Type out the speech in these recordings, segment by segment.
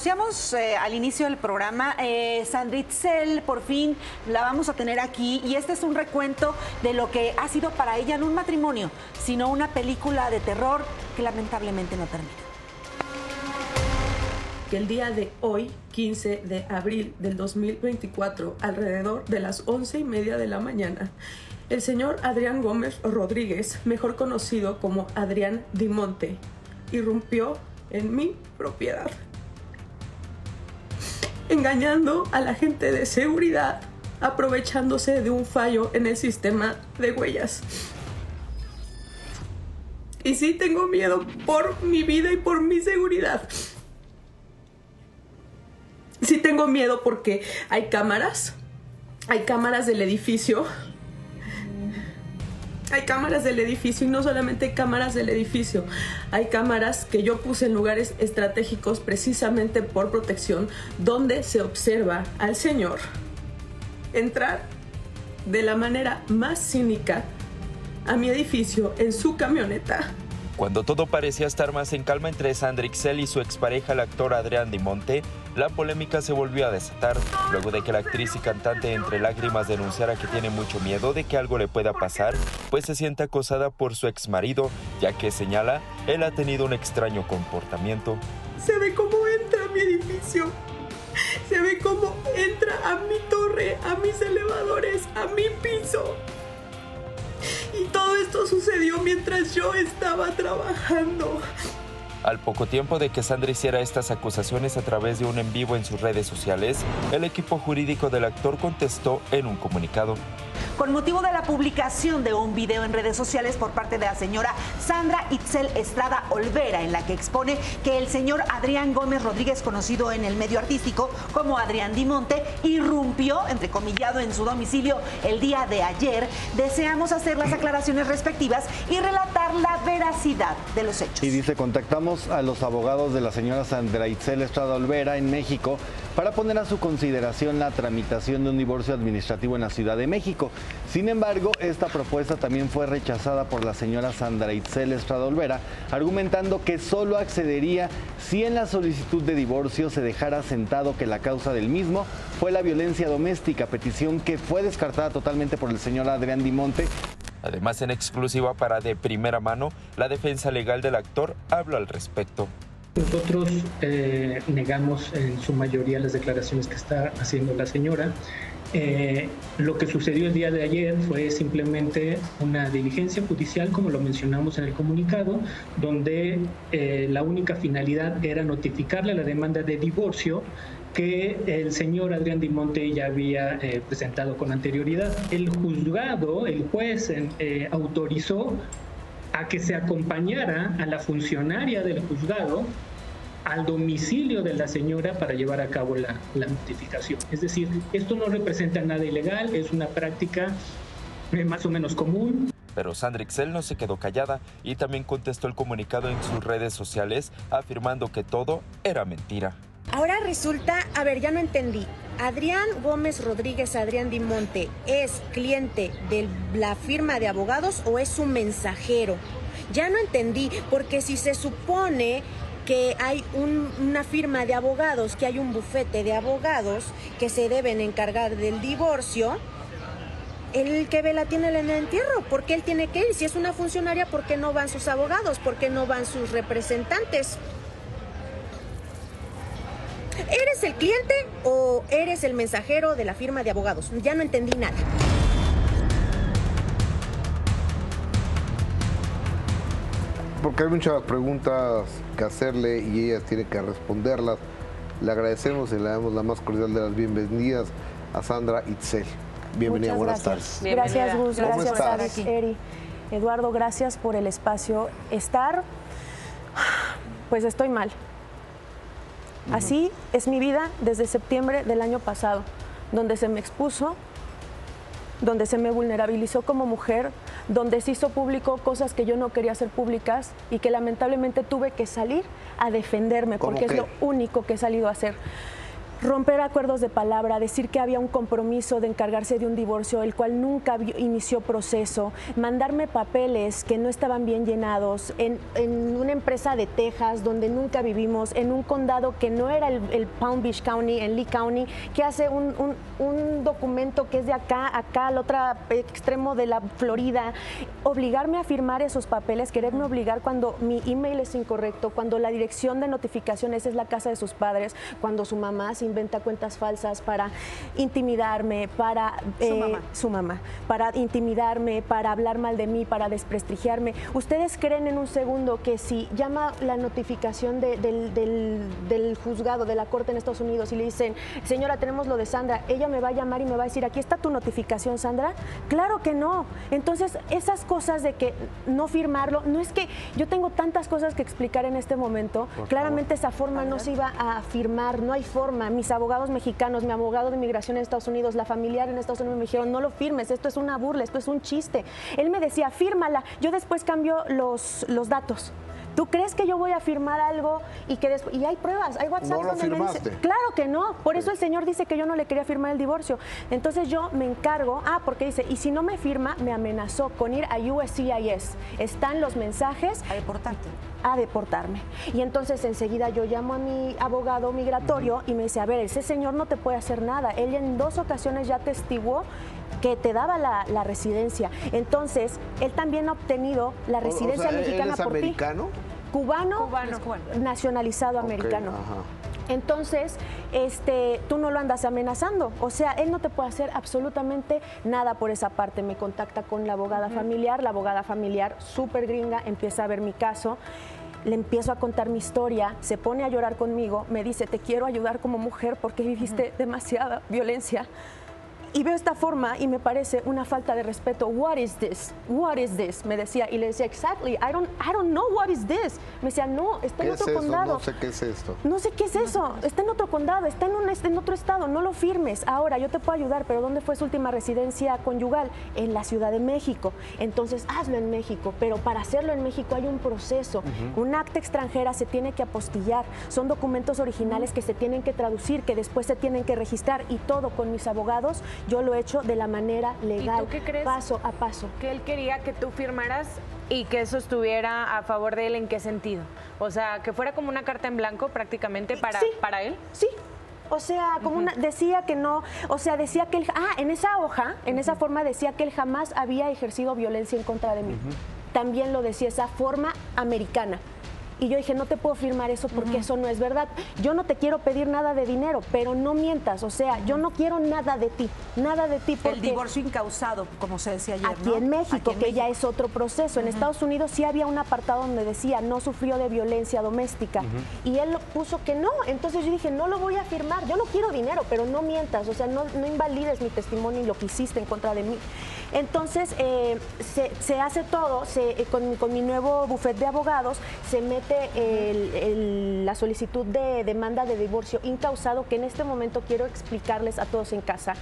anunciamos al inicio del programa, Sandra Itzel, por fin la vamos a tener aquí, y este es un recuento de lo que ha sido para ella no un matrimonio, sino una película de terror que lamentablemente no termina. Que el día de hoy, 15 de abril del 2024, alrededor de las 11:30 de la mañana, el señor Adrián Gómez Rodríguez, mejor conocido como Adrián Di Monte, irrumpió en mi propiedad, engañando a la gente de seguridad, aprovechándose de un fallo en el sistema de huellas. Y sí, tengo miedo por mi vida y por mi seguridad. Sí tengo miedo porque hay cámaras del edificio. Hay cámaras del edificio, y no solamente hay cámaras del edificio, hay cámaras que yo puse en lugares estratégicos precisamente por protección, donde se observa al señor entrar de la manera más cínica a mi edificio en su camioneta. Cuando todo parecía estar más en calma entre Sandra Itzel y su expareja, el actor Adrián Di Monte, la polémica se volvió a desatar luego de que la actriz y cantante entre lágrimas denunciara que tiene mucho miedo de que algo le pueda pasar, pues se siente acosada por su exmarido, ya que, señala, él ha tenido un extraño comportamiento. Se ve cómo entra a mi edificio, se ve cómo entra a mi torre, a mis elevadores, a mi piso. Y todo esto sucedió mientras yo estaba trabajando. Al poco tiempo de que Sandra hiciera estas acusaciones a través de un en vivo en sus redes sociales, el equipo jurídico del actor contestó en un comunicado. Con motivo de la publicación de un video en redes sociales por parte de la señora Sandra Itzel Estrada Olvera, en la que expone que el señor Adrián Gómez Rodríguez, conocido en el medio artístico como Adrián Di Monte, irrumpió, entrecomillado, en su domicilio el día de ayer, deseamos hacer las aclaraciones respectivas y relatar la veracidad de los hechos. Y dice: contactamos a los abogados de la señora Sandra Itzel Estrada Olvera en México para poner a su consideración la tramitación de un divorcio administrativo en la Ciudad de México. Sin embargo, esta propuesta también fue rechazada por la señora Sandra Itzel Estrada Olvera, argumentando que solo accedería si en la solicitud de divorcio se dejara sentado que la causa del mismo fue la violencia doméstica, petición que fue descartada totalmente por el señor Adrián Di Monte. Además, en exclusiva para De Primera Mano, la defensa legal del actor habla al respecto. Nosotros negamos en su mayoría las declaraciones que está haciendo la señora. Lo que sucedió el día de ayer fue simplemente una diligencia judicial, como lo mencionamos en el comunicado, donde la única finalidad era notificarle la demanda de divorcio que el señor Adrián Di Monte ya había presentado con anterioridad. El juzgado, el juez, autorizó a que se acompañara a la funcionaria del juzgado al domicilio de la señora para llevar a cabo la notificación. Es decir, esto no representa nada ilegal, es una práctica más o menos común. Pero Sandra Itzel no se quedó callada y también contestó el comunicado en sus redes sociales, afirmando que todo era mentira. Ahora resulta, a ver, ya no entendí. Adrián Gómez Rodríguez, Adrián Di Monte, ¿es cliente de la firma de abogados o es su mensajero? Ya no entendí, porque si se supone que hay una firma de abogados, que hay un bufete de abogados que se deben encargar del divorcio, el que vela tiene en el entierro, ¿por qué él tiene que ir? Si es una funcionaria, ¿por qué no van sus abogados? ¿Por qué no van sus representantes? ¿Eres el cliente o eres el mensajero de la firma de abogados? Ya no entendí nada. Porque hay muchas preguntas que hacerle y ella tiene que responderlas. Le agradecemos y le damos la más cordial de las bienvenidas a Sandra Itzel. Bienvenida, buenas tardes. Gracias, Gus. Gracias, Sara, Eri. Eduardo, gracias por el espacio. Pues estoy mal. Así es mi vida desde septiembre del año pasado, donde se me expuso, donde se me vulnerabilizó como mujer, donde se hizo público cosas que yo no quería hacer públicas y que lamentablemente tuve que salir a defenderme, porque es lo único que he salido a hacer. Romper acuerdos de palabra, decir que había un compromiso de encargarse de un divorcio, el cual nunca inició proceso, mandarme papeles que no estaban bien llenados, en una empresa de Texas donde nunca vivimos, en un condado que no era el Palm Beach County, en Lee County, que hace un documento que es de acá, al otro extremo de la Florida, obligarme a firmar esos papeles, quererme obligar cuando mi email es incorrecto, cuando la dirección de notificaciones es la casa de sus padres, cuando su mamá se inventa cuentas falsas para intimidarme, para su mamá, para intimidarme, para hablar mal de mí, para desprestigiarme. ¿Ustedes creen en un segundo que si llama la notificación del juzgado, de la corte en Estados Unidos y le dicen, señora, tenemos lo de Sandra, ella me va a llamar y me va a decir, aquí está tu notificación, Sandra? Claro que no. Entonces, esas cosas de que no firmarlo, no es que yo tengo tantas cosas que explicar en este momento, claramente esa forma no se iba a firmar, no hay forma. Mis abogados mexicanos, mi abogado de inmigración en Estados Unidos, la familiar en Estados Unidos me dijeron, no lo firmes, esto es una burla, esto es un chiste. Él me decía, fírmala, yo después cambio los datos. ¿Tú crees que yo voy a firmar algo y que después? Y hay pruebas, hay WhatsApp donde me dice, claro que no, por eso el señor dice que yo no le quería firmar el divorcio. Entonces yo me encargo, porque dice, y si no me firma, me amenazó con ir a USCIS. Están los mensajes. A deportarte. A deportarme. Y entonces enseguida yo llamo a mi abogado migratorio y me dice, a ver, ese señor no te puede hacer nada. Él en 2 ocasiones ya testiguó que te daba la residencia. Entonces, él también ha obtenido la residencia mexicana por ti. Cubano, nacionalizado americano. Entonces, tú no lo andas amenazando. O sea, él no te puede hacer absolutamente nada por esa parte. Me contacta con la abogada familiar. La abogada familiar, súper gringa, empieza a ver mi caso. Le empiezo a contar mi historia, se pone a llorar conmigo. Me dice, te quiero ayudar como mujer porque viviste demasiada violencia. Y veo esta forma y me parece una falta de respeto. What is this? What is this? Me decía, y le decía, exactly, I don't know what is this. Me decía, no, está en otro condado. No sé qué es esto. No sé qué es eso. Está en otro condado, está en otro estado, no lo firmes. Ahora, yo te puedo ayudar, pero ¿dónde fue su última residencia conyugal? En la Ciudad de México. Entonces, hazlo en México, pero para hacerlo en México hay un proceso. Un acta extranjera se tiene que apostillar. Son documentos originales que se tienen que traducir, que después se tienen que registrar, y todo con mis abogados. Yo lo he hecho de la manera legal, paso a paso. ¿Que él quería que tú firmaras y que eso estuviera a favor de él? ¿En qué sentido? O sea, que fuera como una carta en blanco prácticamente para él. Sí. O sea, como decía que no, o sea, decía que él, en esa hoja, en esa forma decía que él jamás había ejercido violencia en contra de mí. También lo decía esa forma americana. Y yo dije, no te puedo firmar eso porque eso no es verdad. Yo no te quiero pedir nada de dinero, pero no mientas. O sea, yo no quiero nada de ti, nada de ti. Porque el divorcio incausado, como se decía ayer, aquí, ¿no? En México, aquí en México, que ya es otro proceso. En Estados Unidos sí había un apartado donde decía, no sufrió de violencia doméstica. Y él puso que no. Entonces yo dije, no lo voy a firmar. Yo no quiero dinero, pero no mientas. O sea, no invalides mi testimonio y lo que hiciste en contra de mí. Entonces, se hace todo, con mi nuevo bufet de abogados, se mete la solicitud de demanda de divorcio incausado, que en este momento quiero explicarles a todos en casa.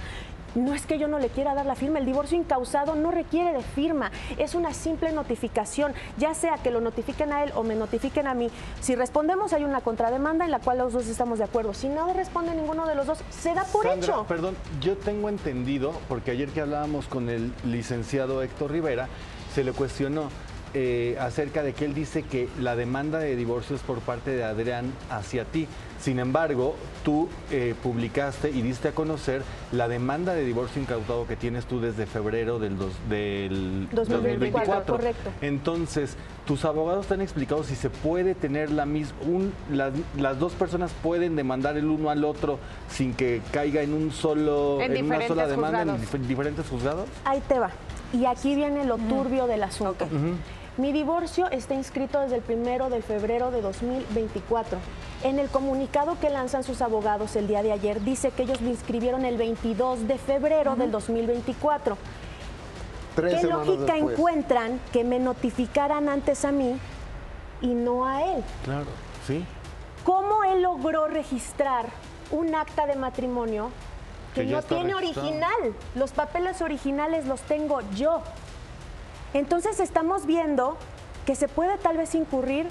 No es que yo no le quiera dar la firma, el divorcio incausado no requiere de firma, es una simple notificación, ya sea que lo notifiquen a él o me notifiquen a mí. Si respondemos hay una contrademanda en la cual los dos estamos de acuerdo, si no responde ninguno de los dos, se da por hecho. Perdón, yo tengo entendido, porque ayer que hablábamos con el licenciado Héctor Rivera, se le cuestionó acerca de que él dice que la demanda de divorcio es por parte de Adrián hacia ti. Sin embargo, tú publicaste y diste a conocer la demanda de divorcio incautado que tienes tú desde febrero del 2024. Correcto. Entonces, tus abogados te han explicado si se puede tener las dos personas pueden demandar el uno al otro sin que caiga en una sola demanda en diferentes juzgados. Ahí te va. Y aquí viene lo turbio del asunto. Mi divorcio está inscrito desde el 1 de febrero de 2024. En el comunicado que lanzan sus abogados el día de ayer, dice que ellos lo inscribieron el 22 de febrero del 2024. ¿Qué lógica encuentran que me notificaran antes a mí y no a él? Claro, sí. ¿Cómo él logró registrar un acta de matrimonio que no tiene original? Los papeles originales los tengo yo. Entonces estamos viendo que se puede tal vez incurrir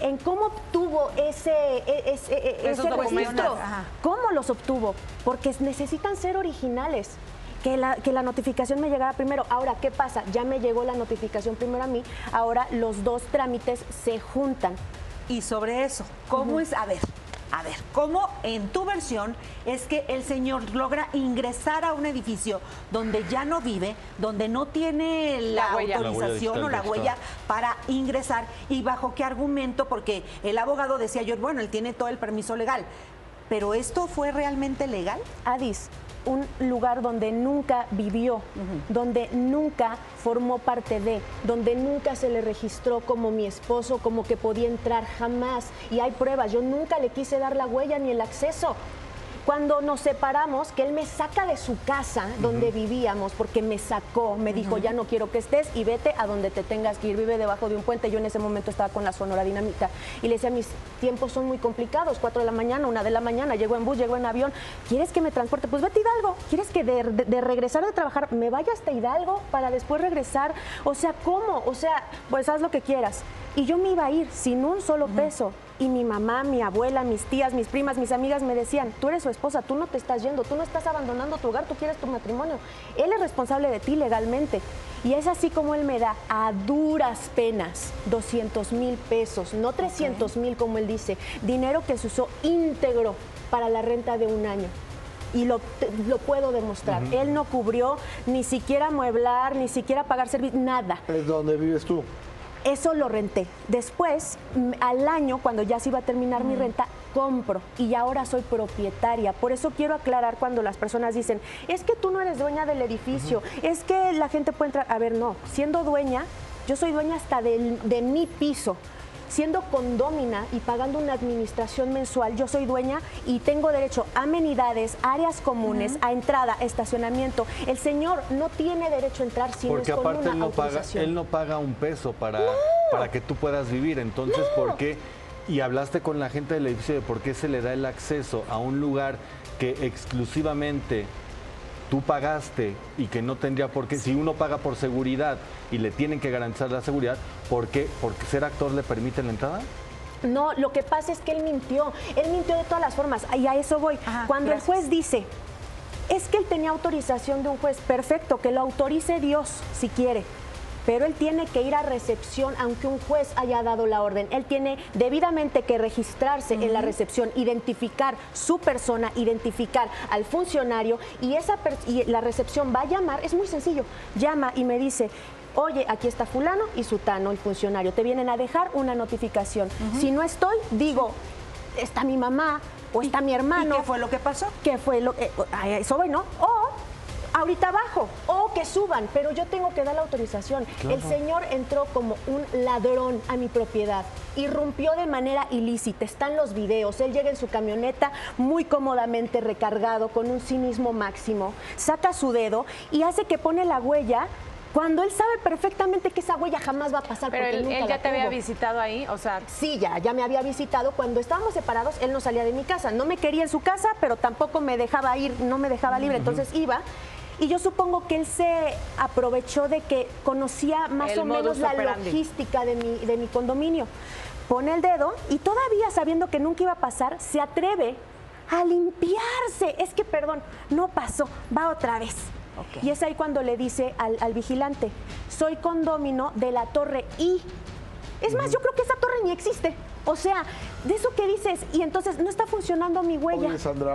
en cómo obtuvo ese registro. ¿Cómo ¿Cómo los obtuvo? Porque necesitan ser originales. Que la notificación me llegara primero. Ahora, ¿qué pasa? Ya me llegó la notificación primero a mí. Ahora los dos trámites se juntan. Y sobre eso, ¿cómo es? A ver, ¿cómo en tu versión es que el señor logra ingresar a un edificio donde ya no vive, donde no tiene la autorización o la huella para ingresar? ¿Y bajo qué argumento? Porque el abogado decía yo, bueno, él tiene todo el permiso legal. ¿Pero esto fue realmente legal? Addis, un lugar donde nunca vivió, donde nunca formó parte de, donde nunca se le registró como mi esposo, como que podía entrar, jamás. Y hay pruebas, yo nunca le quise dar la huella ni el acceso. Cuando nos separamos, que él me saca de su casa donde vivíamos, porque me sacó, me dijo, ya no quiero que estés y vete a donde te tengas que ir, vive debajo de un puente. Yo en ese momento estaba con la Sonora Dinamita y le decía, mis tiempos son muy complicados, 4 de la mañana, 1 de la mañana, llego en bus, llego en avión. ¿Quieres que me transporte? Pues vete a Hidalgo. ¿Quieres que de regresar de trabajar me vaya hasta Hidalgo para después regresar? O sea, ¿cómo? O sea, pues haz lo que quieras. Y yo me iba a ir sin un solo peso. Y mi mamá, mi abuela, mis tías, mis primas, mis amigas me decían, tú eres su esposa, tú no te estás yendo, tú no estás abandonando tu hogar, tú quieres tu matrimonio. Él es responsable de ti legalmente. Y es así como él me da a duras penas 200,000 pesos, no 300,000 como él dice, dinero que se usó íntegro para la renta de un año. Y lo puedo demostrar. Él no cubrió ni siquiera mueblar, ni siquiera pagar servicios, nada. ¿Es donde vives tú? Eso lo renté. Después, al año, cuando ya se iba a terminar mi renta, compro y ahora soy propietaria. Por eso quiero aclarar cuando las personas dicen, es que tú no eres dueña del edificio, es que la gente puede entrar. A ver, no, siendo dueña, yo soy dueña hasta de mi piso. Siendo condómina y pagando una administración mensual, yo soy dueña y tengo derecho a amenidades, áreas comunes, a entrada, estacionamiento. El señor no tiene derecho a entrar si no es con una autorización. Porque aparte él no paga un peso para que tú puedas vivir. Entonces, ¿por qué? Y hablaste con la gente del edificio de por qué se le da el acceso a un lugar que exclusivamente tú pagaste y que no tendría por qué. Si uno paga por seguridad y le tienen que garantizar la seguridad, ¿por qué? ¿Porque ser actor le permite la entrada? No, lo que pasa es que él mintió de todas las formas, y a eso voy. Cuando el juez dice, es que él tenía autorización de un juez, perfecto, que lo autorice Dios si quiere. Pero él tiene que ir a recepción, aunque un juez haya dado la orden. Él tiene debidamente que registrarse en la recepción, identificar su persona, identificar al funcionario, y la recepción va a llamar, es muy sencillo, llama y me dice, oye, aquí está fulano y sutano, el funcionario, te vienen a dejar una notificación. Si no estoy, digo, está mi mamá o está mi hermano. ¿Y qué fue lo que pasó? ¿Qué fue lo que...? Eso voy, ¿no? Ahorita abajo, o que suban, pero yo tengo que dar la autorización. Claro. El señor entró como un ladrón a mi propiedad, irrumpió de manera ilícita, están los videos, él llega en su camioneta muy cómodamente recargado, con un cinismo máximo, saca su dedo y hace que pone la huella, cuando él sabe perfectamente que esa huella jamás va a pasar. Pero porque él ya te había visitado ahí, o sea... Sí, ya me había visitado. Cuando estábamos separados, él no salía de mi casa, no me quería en su casa, pero tampoco me dejaba ir, no me dejaba libre, entonces iba... Y yo supongo que él se aprovechó de que conocía más o menos la logística de mi condominio. Pone el dedo y todavía sabiendo que nunca iba a pasar, se atreve a limpiarse. Es que, perdón, no pasó, va otra vez. Okay. Y es ahí cuando le dice al vigilante, soy condómino de la Torre I. Es más, yo creo que esa torre ni existe. O sea, de eso que dices, y entonces no está funcionando mi huella. Oye, Sandra,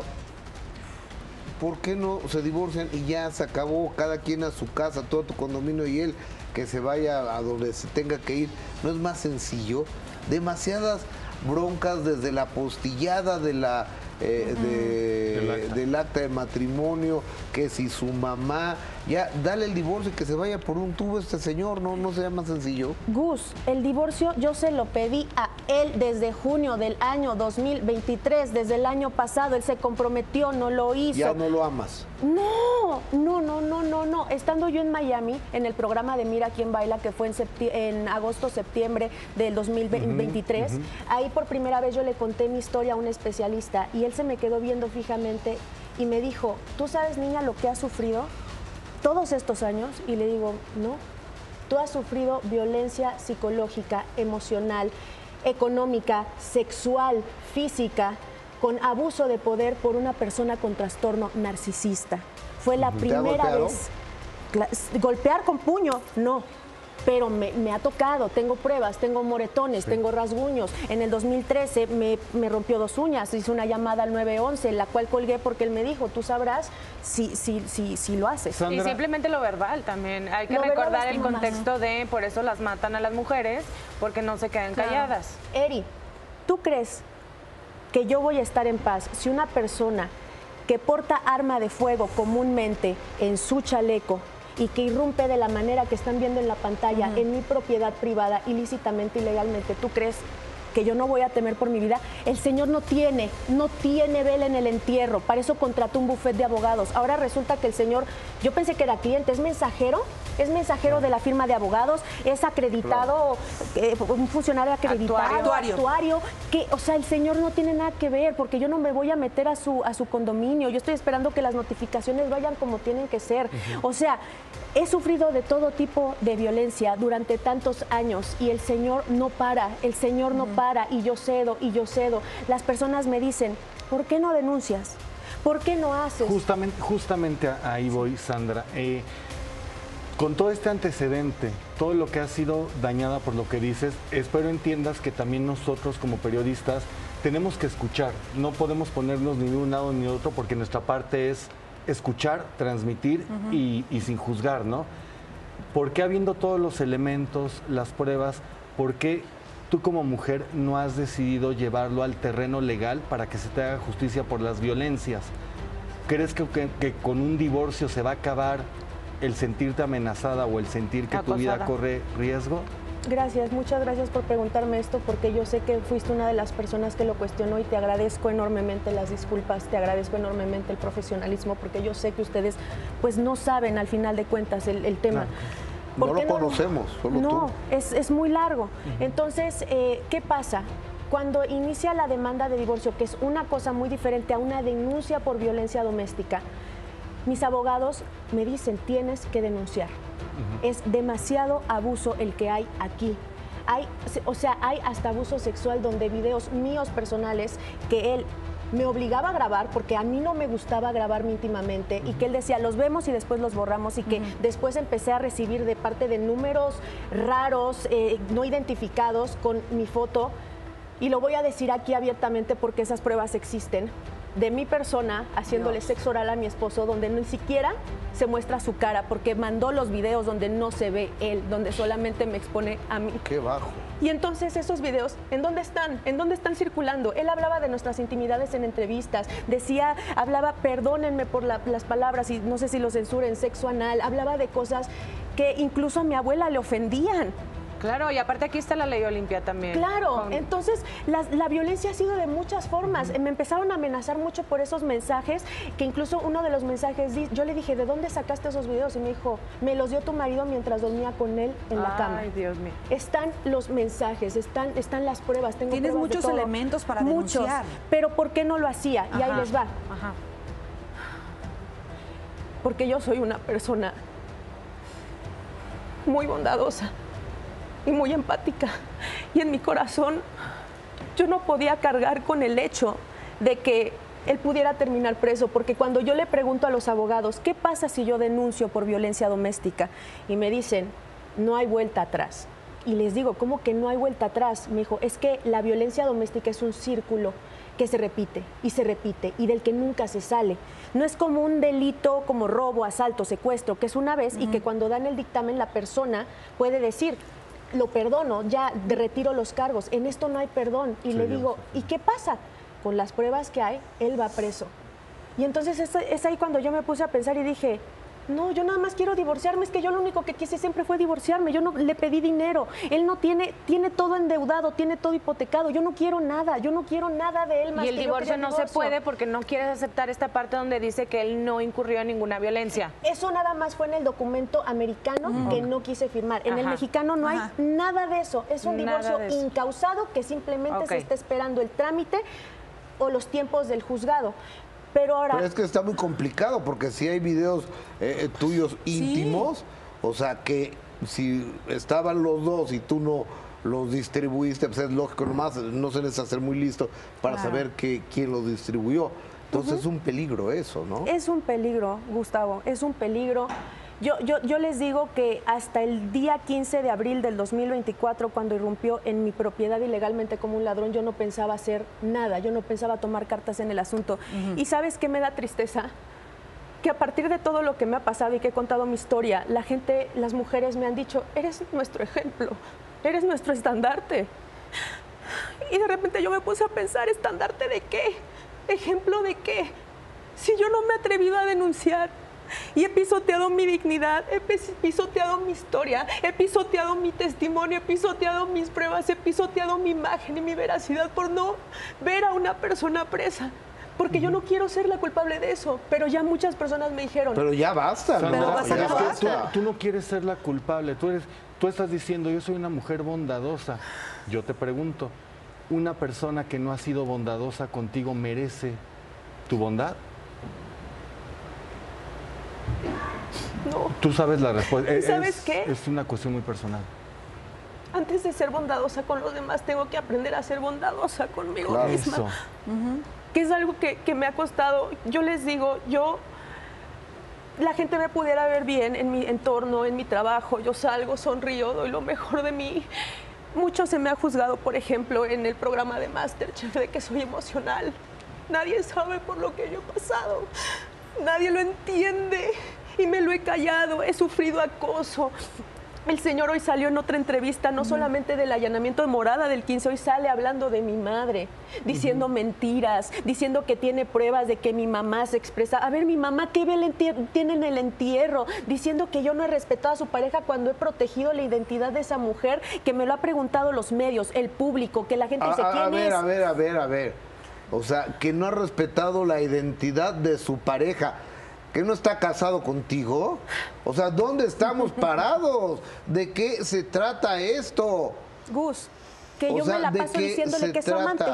¿por qué no se divorcian y ya se acabó, cada quien a su casa, todo tu condominio y él que se vaya a donde se tenga que ir? ¿No es más sencillo? Demasiadas broncas desde la postillada de la, del acta de matrimonio, que si su mamá, ya dale el divorcio y que se vaya por un tubo este señor, ¿no sería más sencillo? Gus, el divorcio yo se lo pedí a él desde junio del año 2023, desde el año pasado, él se comprometió, no lo hizo. ¿Ya no lo amas? No. Estando yo en Miami, en el programa de Mira Quién Baila, que fue en agosto, septiembre del 2023, ahí por primera vez yo le conté mi historia a un especialista y él se me quedó viendo fijamente y me dijo, ¿tú sabes, niña, lo que has sufrido todos estos años? Y le digo, no, tú has sufrido violencia psicológica, emocional, económica, sexual, física, con abuso de poder por una persona con trastorno narcisista. Fue la primera vez. Golpear con puño, no. Pero me ha tocado, tengo pruebas, tengo moretones, sí, tengo rasguños. En el 2013 me rompió dos uñas, hice una llamada al 911, la cual colgué porque él me dijo, tú sabrás si lo haces. Sandra. Y simplemente lo verbal también. Hay que recordar el contexto de, por eso las matan a las mujeres, porque no se quedan calladas. Eri, ¿tú crees que yo voy a estar en paz si una persona que porta arma de fuego comúnmente en su chaleco y que irrumpe de la manera que están viendo en la pantalla, en mi propiedad privada, ilícitamente, ilegalmente, tú crees que yo no voy a temer por mi vida? El señor no tiene vela en el entierro, para eso contrató un bufete de abogados. Ahora resulta que el señor, yo pensé que era cliente, es mensajero de la firma de abogados, es acreditado, un funcionario acreditado, actuario, que, o sea, el señor no tiene nada que ver, porque yo no me voy a meter a su condominio, yo estoy esperando que las notificaciones vayan como tienen que ser. O sea, he sufrido de todo tipo de violencia durante tantos años y el señor no para, y yo cedo, Las personas me dicen, ¿por qué no denuncias? ¿Por qué no haces? Justamente ahí voy, Sandra. Con todo este antecedente, todo lo que has sido dañada por lo que dices, espero entiendas que también nosotros como periodistas tenemos que escuchar. No podemos ponernos ni de un lado ni de otro porque nuestra parte es escuchar, transmitir y sin juzgar, ¿no? ¿Por qué, habiendo todos los elementos, las pruebas, por qué tú como mujer no has decidido llevarlo al terreno legal para que se te haga justicia por las violencias? ¿Crees que con un divorcio se va a acabar el sentirte amenazada o el sentir que acosada, tu vida corre riesgo? Gracias, muchas gracias por preguntarme esto, porque yo sé que fuiste una de las personas que lo cuestionó y te agradezco enormemente las disculpas, te agradezco enormemente el profesionalismo, porque yo sé que ustedes pues no saben al final de cuentas el tema. No lo conocemos, solo tú. No, es muy largo. Entonces, ¿qué pasa? Cuando inicia la demanda de divorcio, que es una cosa muy diferente a una denuncia por violencia doméstica, mis abogados me dicen, tienes que denunciar. Es demasiado abuso el que hay aquí. Hay hasta abuso sexual, donde videos míos personales que él me obligaba a grabar porque a mí no me gustaba grabarme íntimamente, y que él decía, los vemos y después los borramos, y que después empecé a recibir de parte de números raros, no identificados, con mi foto. Y lo voy a decir aquí abiertamente porque esas pruebas existen, de mi persona haciéndole sexo oral a mi esposo, donde ni siquiera se muestra su cara, porque mandó los videos donde no se ve él, donde solamente me expone a mí. ¡Qué bajo! Y entonces esos videos, ¿en dónde están? ¿En dónde están circulando? Él hablaba de nuestras intimidades en entrevistas, hablaba, perdónenme por las palabras, y no sé si lo censuren, sexo anal, hablaba de cosas que incluso a mi abuela le ofendían. Claro, y aparte aquí está la Ley Olimpia también. Claro, entonces la violencia ha sido de muchas formas. Me empezaron a amenazar mucho por esos mensajes, que incluso uno de los mensajes, yo le dije, ¿de dónde sacaste esos videos? Y me dijo, me los dio tu marido mientras dormía con él en la cama. Ay, Dios mío. Están los mensajes, están las pruebas. Tienes pruebas, muchos elementos para denunciar. Muchos, pero ¿por qué no lo hacía? Ajá, y ahí les va. Ajá. Porque yo soy una persona muy bondadosa y muy empática, y en mi corazón yo no podía cargar con el hecho de que él pudiera terminar preso, porque cuando yo le pregunto a los abogados, ¿qué pasa si yo denuncio por violencia doméstica? Y me dicen, no hay vuelta atrás. Y les digo, ¿cómo que no hay vuelta atrás? Me dijo, es que la violencia doméstica es un círculo que se repite y del que nunca se sale. No es como un delito como robo, asalto, secuestro, que es una vez y que cuando dan el dictamen la persona puede decir, lo perdono, ya retiro los cargos. En esto no hay perdón. Y le digo, ¿y qué pasa? Con las pruebas que hay, él va preso. Y entonces es ahí cuando yo me puse a pensar y dije, no, yo nada más quiero divorciarme, es que yo lo único que quise siempre fue divorciarme, yo no le pedí dinero, él no tiene todo endeudado, tiene todo hipotecado, yo no quiero nada de él más. Y el divorcio no se puede porque no quieres aceptar esta parte donde dice que él no incurrió en ninguna violencia. Eso nada más fue en el documento americano que no quise firmar, en el mexicano no hay nada de eso, es un divorcio incausado que simplemente se está esperando el trámite o los tiempos del juzgado. Pero ahora... Pero es que está muy complicado, porque si hay videos tuyos íntimos, o sea que si estaban los dos y tú no los distribuiste, pues es lógico, nomás no se les hace muy listo para saber quién los distribuyó. Entonces es un peligro eso, ¿no? Es un peligro, Gustavo, es un peligro. Yo les digo que hasta el día 15 de abril del 2024, cuando irrumpió en mi propiedad ilegalmente como un ladrón, yo no pensaba hacer nada, yo no pensaba tomar cartas en el asunto. ¿Y sabes qué me da tristeza? Que a partir de todo lo que me ha pasado y que he contado mi historia, la gente, las mujeres me han dicho, eres nuestro ejemplo, eres nuestro estandarte. Y de repente yo me puse a pensar, ¿estandarte de qué? ¿Ejemplo de qué? Si yo no me he atrevido a denunciar, y he pisoteado mi dignidad, he pisoteado mi historia, he pisoteado mi testimonio, he pisoteado mis pruebas, he pisoteado mi imagen y mi veracidad por no ver a una persona presa. Porque yo no quiero ser la culpable de eso, pero ya muchas personas me dijeron... Pero ya basta, ¿no? Pero ya basta. Tú no quieres ser la culpable, tú estás diciendo, yo soy una mujer bondadosa. Yo te pregunto, ¿una persona que no ha sido bondadosa contigo merece tu bondad? No. Tú sabes la respuesta. ¿Sabes qué? Es una cuestión muy personal. Antes de ser bondadosa con los demás, tengo que aprender a ser bondadosa conmigo misma. Eso. Que es algo que me ha costado. Yo les digo, la gente me pudiera ver bien en mi entorno, en mi trabajo. Yo salgo, sonrío, doy lo mejor de mí. Mucho se me ha juzgado, por ejemplo, en el programa de Masterchef, de que soy emocional. Nadie sabe por lo que yo he pasado. Nadie lo entiende. Y me lo he callado, he sufrido acoso. El señor hoy salió en otra entrevista, no solamente del allanamiento de morada del 15, hoy sale hablando de mi madre, diciendo mentiras, diciendo que tiene pruebas de que mi mamá se expresa. A ver, mi mamá, ¿qué tiene en el entierro? Diciendo que yo no he respetado a su pareja cuando he protegido la identidad de esa mujer, que me lo ha preguntado los medios, el público, que la gente dice, ¿quién es? A ver. O sea, que no ha respetado la identidad de su pareja. ¿Que no está casado contigo? O sea, ¿dónde estamos parados? ¿De qué se trata esto? Gus, que yo me la paso diciéndole que es su amante.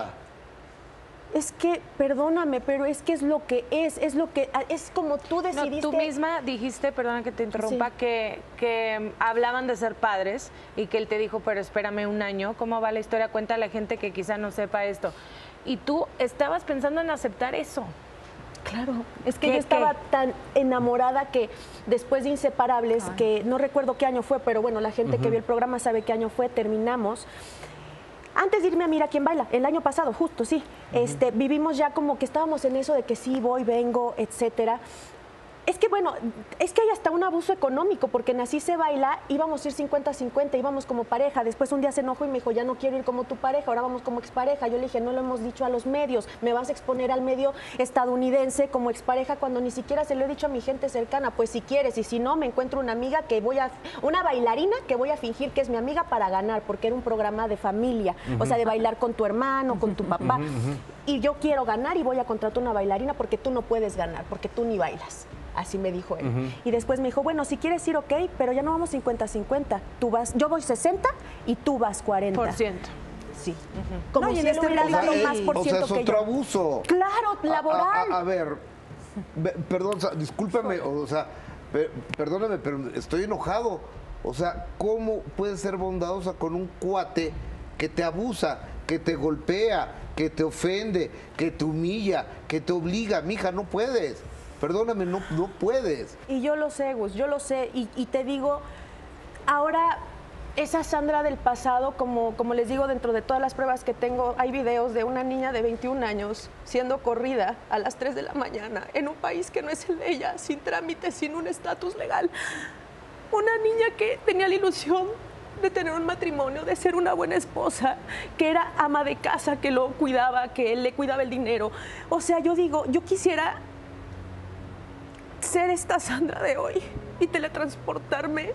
Es que, perdóname, pero es que es lo que es. Es lo que es, como tú decidiste. No, tú misma dijiste, perdona que te interrumpa, que hablaban de ser padres y que él te dijo, pero espérame un año. ¿Cómo va la historia? Cuenta a la gente que quizá no sepa esto. Y tú estabas pensando en aceptar eso. Claro, es que yo estaba tan enamorada que después de Inseparables, que no recuerdo qué año fue, pero bueno, la gente que vio el programa sabe qué año fue, terminamos. Antes de irme a Mira Quién Baila, el año pasado, justo, sí, vivimos ya como que estábamos en eso de que sí, voy, vengo, etcétera. Es que bueno, es que hay hasta un abuso económico, porque en Así se Baila íbamos a ir 50-50, íbamos como pareja. Después un día se enojó y me dijo, ya no quiero ir como tu pareja, ahora vamos como expareja. Yo le dije, no lo hemos dicho a los medios, me vas a exponer al medio estadounidense como expareja cuando ni siquiera se lo he dicho a mi gente cercana. Pues si quieres, y si no, me encuentro una amiga que voy a, una bailarina que voy a fingir que es mi amiga para ganar, porque era un programa de familia, o sea, de bailar con tu hermano, con tu papá. Y yo quiero ganar y voy a contratar una bailarina porque tú no puedes ganar, porque tú ni bailas. Así me dijo él. Y después me dijo, bueno, si quieres ir, ok, pero ya no vamos 50-50. Tú vas, yo voy 60 y tú vas 40%. Sí. Como no, si él hubiera dado más por ciento que yo. O sea, es otro abuso. Claro, laboral. A ver, perdón, discúlpame, o sea, perdóname, pero estoy enojado. O sea, ¿cómo puedes ser bondadosa con un cuate que te abusa, que te golpea, que te ofende, que te humilla, que te obliga? Mija, no puedes. Perdóname, no puedes. Y yo lo sé, Gus, yo lo sé. Y te digo, ahora esa Sandra del pasado, como les digo, dentro de todas las pruebas que tengo, hay videos de una niña de 21 años siendo corrida a las 3 de la mañana en un país que no es el de ella, sin trámites, sin un estatus legal. Una niña que tenía la ilusión de tener un matrimonio, de ser una buena esposa, que era ama de casa, que lo cuidaba, que él le cuidaba el dinero. O sea, yo digo, yo quisiera ser esta Sandra de hoy y teletransportarme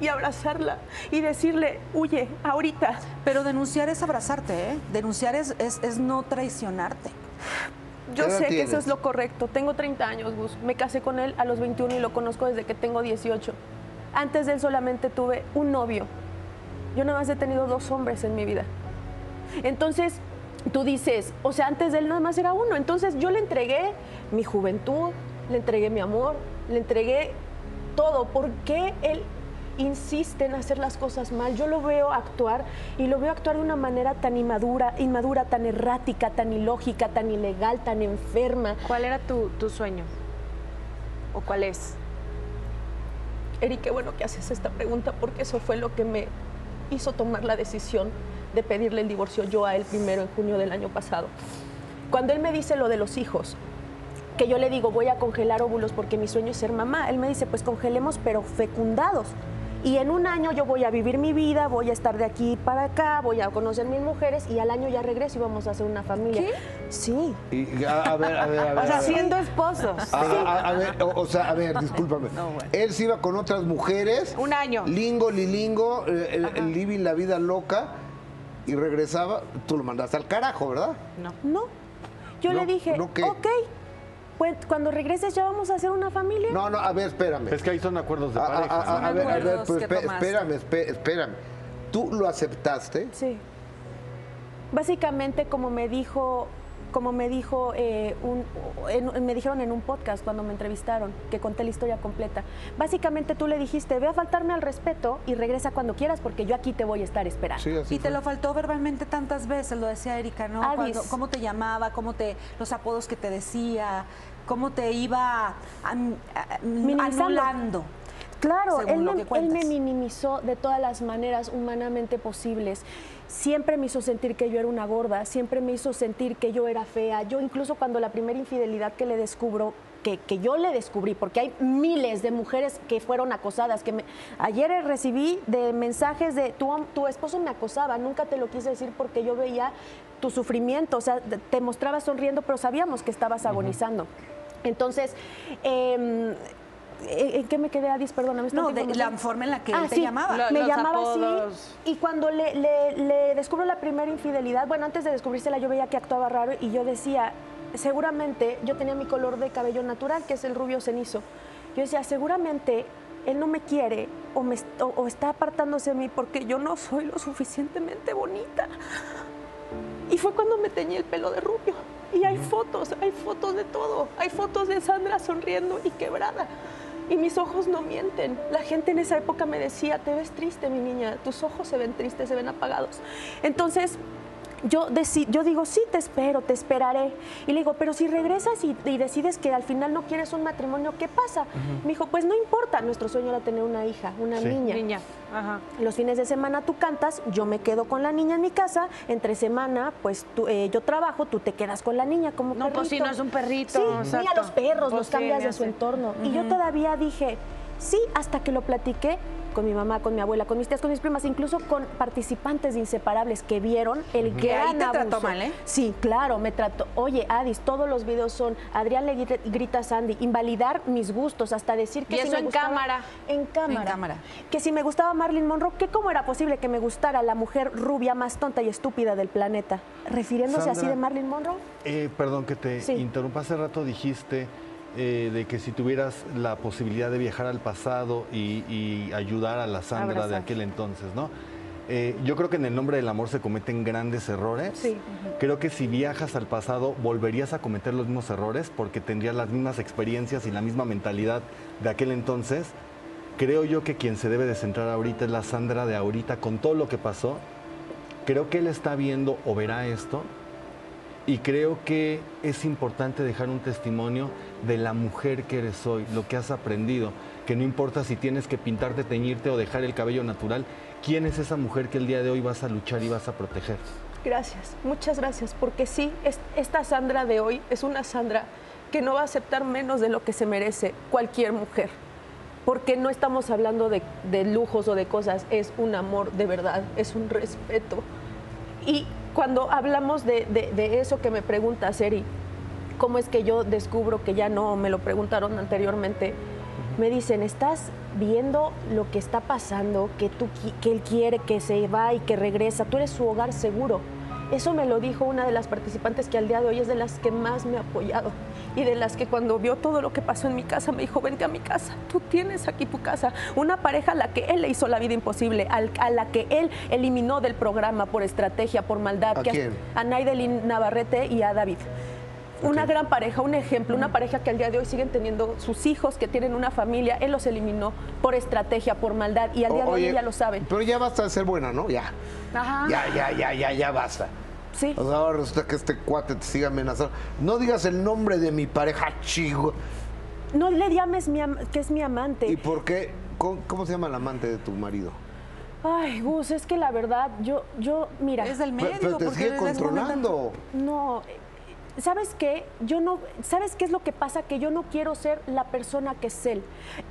y abrazarla y decirle, huye, ahorita. Pero denunciar es abrazarte, ¿eh? Denunciar es no traicionarte. Yo sé que eso es lo correcto. Tengo 30 años, Gus. Me casé con él a los 21 y lo conozco desde que tengo 18. Antes de él solamente tuve un novio. Yo nada más he tenido 2 hombres en mi vida. Entonces, tú dices, o sea, antes de él nada más era uno. Entonces, yo le entregué mi juventud, le entregué mi amor, le entregué todo. ¿Por qué él insiste en hacer las cosas mal. Yo lo veo actuar y lo veo actuar de una manera tan inmadura, tan errática, tan ilógica, tan ilegal, tan enferma. ¿Cuál era tu sueño? ¿O cuál es? Érika, qué bueno que haces esta pregunta porque eso fue lo que me hizo tomar la decisión de pedirle el divorcio yo a él primero en junio del año pasado. Cuando él me dice lo de los hijos, que yo le digo, voy a congelar óvulos porque mi sueño es ser mamá. Él me dice, pues congelemos, pero fecundados. Y en un año yo voy a vivir mi vida, voy a estar de aquí para acá, voy a conocer mis mujeres y al año ya regreso y vamos a hacer una familia. ¿Qué? Sí. Y, a ver. O sea, siendo esposos. A ver, discúlpame. No, bueno. Él se iba con otras mujeres. Un año. Lingo, lilingo, living la vida loca y regresaba. Tú lo mandaste al carajo, ¿verdad? No. Yo le dije, ok. Pues cuando regreses ya vamos a hacer una familia. No, a ver, espérame. Es que ahí son acuerdos de pareja. A ver, pues, espérame. ¿Tú lo aceptaste? Sí. Básicamente, me dijeron en un podcast cuando me entrevistaron, que conté la historia completa. Básicamente tú le dijiste, ve a faltarme al respeto y regresa cuando quieras porque yo aquí te voy a estar esperando. Sí, así fue. Te lo faltó verbalmente tantas veces, lo decía Érika, ¿no? ¿Cómo te llamaba? Los apodos que te decía, cómo te iba anulando. Claro, él me minimizó de todas las maneras humanamente posibles. Siempre me hizo sentir que yo era una gorda, siempre me hizo sentir que yo era fea. Yo incluso cuando la primera infidelidad que le descubro, que yo le descubrí, porque hay miles de mujeres que fueron acosadas, ayer recibí de mensajes de tu esposo me acosaba, nunca te lo quise decir porque yo veía tu sufrimiento, o sea, te mostrabas sonriendo, pero sabíamos que estabas agonizando. Entonces, ¿en qué me quedé, Addis? Perdóname. No, de la forma en la que él te llamaba. Me llamaba así. Y cuando le descubro la primera infidelidad, bueno, antes de descubrírsela yo veía que actuaba raro y yo decía, seguramente, yo tenía mi color de cabello natural, que es el rubio cenizo. Yo decía, seguramente él no me quiere o está apartándose de mí porque yo no soy lo suficientemente bonita. Y fue cuando me teñí el pelo de rubio. Y hay fotos de todo. Hay fotos de Sandra sonriendo y quebrada. Y mis ojos no mienten. La gente en esa época me decía, te ves triste, mi niña, tus ojos se ven tristes, se ven apagados. Entonces, yo digo, sí, te esperaré. Y le digo, pero si regresas y decides que al final no quieres un matrimonio, ¿qué pasa? Me dijo, pues no importa, nuestro sueño era tener una hija, una niña. Ajá. Los fines de semana tú cantas, yo me quedo con la niña en mi casa, entre semana pues yo trabajo, tú te quedas con la niña como perrito. No, pues si no es un perrito. Sí, mira los perros, los cambias de su entorno. Y yo todavía dije, sí, hasta que lo platiqué con mi mamá, con mi abuela, con mis tías, con mis primas, incluso con participantes de Inseparables que vieron el gran abuso. ¿Te trató mal, eh? Sí, claro, me trató. Oye, Addis, todos los videos son Adrián le grita a Sandy, invalidar mis gustos, hasta decir que si me gustaba... En cámara. Que si me gustaba Marilyn Monroe, que cómo era posible que me gustara la mujer rubia más tonta y estúpida del planeta, refiriéndose Sandra, así de Marilyn Monroe. Perdón que te interrumpa, hace rato dijiste... de que si tuvieras la posibilidad de viajar al pasado y ayudar a la Sandra de aquel entonces, ¿no? Yo creo que en el nombre del amor se cometen grandes errores. Sí. Creo que si viajas al pasado volverías a cometer los mismos errores porque tendrías las mismas experiencias y la misma mentalidad de aquel entonces. Creo yo que quien se debe de centrar ahorita es la Sandra de ahorita con todo lo que pasó. Creo que él está viendo o verá esto. Y creo que es importante dejar un testimonio de la mujer que eres hoy, lo que has aprendido, que no importa si tienes que pintarte, teñirte o dejar el cabello natural, ¿quién es esa mujer que el día de hoy vas a luchar y vas a proteger? Gracias, muchas gracias, porque sí, esta Sandra de hoy es una Sandra que no va a aceptar menos de lo que se merece cualquier mujer, porque no estamos hablando de lujos o de cosas, es un amor de verdad, es un respeto. Y cuando hablamos de eso que me preguntas, Eri, ¿cómo es que yo descubro que ya no? Me lo preguntaron anteriormente. Me dicen, ¿estás viendo lo que está pasando? Que él quiere que se va y que regresa. Tú eres su hogar seguro. Eso me lo dijo una de las participantes que al día de hoy es de las que más me ha apoyado y de las que cuando vio todo lo que pasó en mi casa me dijo, vente a mi casa, tú tienes aquí tu casa. Una pareja a la que él le hizo la vida imposible, a la que él eliminó del programa por estrategia, por maldad. ¿A quién? A Naidely Navarrete y a David. Una gran pareja, un ejemplo, una pareja que al día de hoy siguen teniendo sus hijos, que tienen una familia, él los eliminó por estrategia, por maldad, y al día de hoy ya lo saben. Pero ya basta de ser buena, ¿no? Ya. Ajá. Ya basta. Sí. O sea, ahora resulta que este cuate te sigue amenazando. No digas el nombre de mi pareja, chico. No le llames que es mi amante. ¿Y por qué? ¿Cómo se llama el amante de tu marido? Ay, Gus, es que la verdad, yo mira. Es del médico. Pero te sigue controlando. No. ¿Sabes qué? ¿Sabes qué es lo que pasa? Que yo no quiero ser la persona que es él.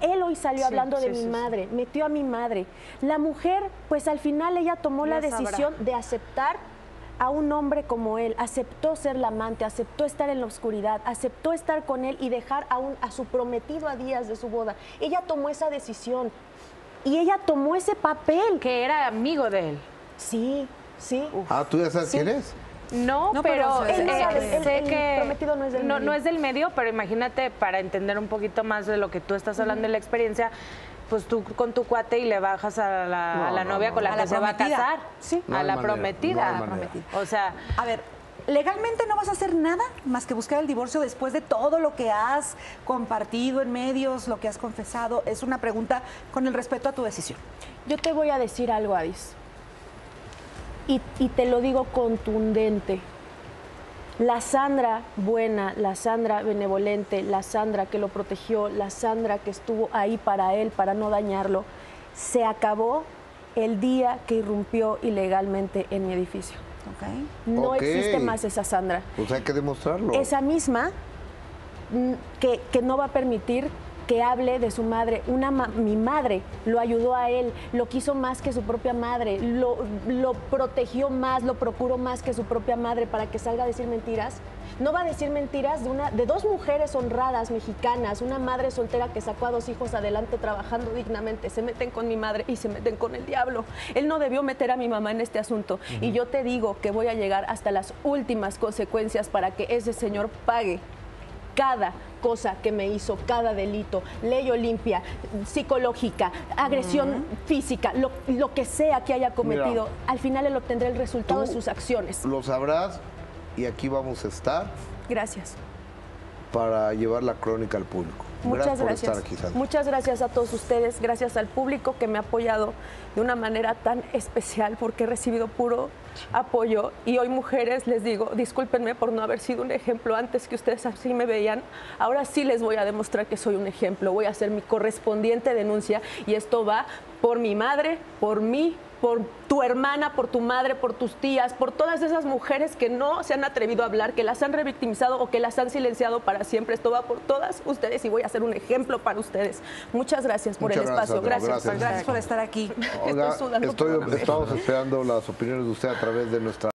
Él hoy salió hablando de mi madre, metió a mi madre. La mujer, pues al final ella tomó la decisión de aceptar a un hombre como él, aceptó ser la amante, aceptó estar en la oscuridad, aceptó estar con él y dejar a su prometido a días de su boda. Ella tomó esa decisión y ella tomó ese papel. Que era amigo de él. Sí, sí. Uf. Ah, ¿tú ya sabes quién es? No, pero sé que no es del medio, pero imagínate, para entender un poquito más de lo que tú estás hablando de la experiencia, pues tú con tu cuate y le bajas a la novia con la que se va a casar, sí, a la prometida. O sea, a ver, legalmente no vas a hacer nada más que buscar el divorcio después de todo lo que has compartido en medios, lo que has confesado. Es una pregunta con el respeto a tu decisión. Yo te voy a decir algo, Addis. Y te lo digo contundente, la Sandra buena, la Sandra benevolente, la Sandra que lo protegió, la Sandra que estuvo ahí para él, para no dañarlo, se acabó el día que irrumpió ilegalmente en mi edificio. Okay. No existe más esa Sandra. Pues hay que demostrarlo. Esa misma que no va a permitir que hable de su madre. Mi madre lo ayudó a él, lo quiso más que su propia madre, lo protegió más, lo procuró más que su propia madre para que salga a decir mentiras. No va a decir mentiras de dos mujeres honradas mexicanas, una madre soltera que sacó a dos hijos adelante trabajando dignamente. Se meten con mi madre y se meten con el diablo. Él no debió meter a mi mamá en este asunto. Y yo te digo que voy a llegar hasta las últimas consecuencias para que ese señor pague cada cosa que me hizo, cada delito, ley Olimpia, psicológica, agresión física, lo que sea que haya cometido. Mira, al final él obtendrá el resultado de sus acciones. Lo sabrás y aquí vamos a estar. Gracias. Para llevar la crónica al público. Muchas gracias. Por estar aquí, Sandra. Muchas gracias a todos ustedes, gracias al público que me ha apoyado de una manera tan especial porque he recibido puro apoyo y hoy mujeres les digo, discúlpenme por no haber sido un ejemplo antes que ustedes así me veían, ahora sí les voy a demostrar que soy un ejemplo, voy a hacer mi correspondiente denuncia y esto va por mi madre, por mí, por tu hermana, por tu madre, por tus tías, por todas esas mujeres que no se han atrevido a hablar, que las han revictimizado o que las han silenciado para siempre. Esto va por todas ustedes y voy a hacer un ejemplo para ustedes. Muchas gracias por el espacio. Gracias por estar aquí. Hola, estamos esperando las opiniones de usted a través de nuestra...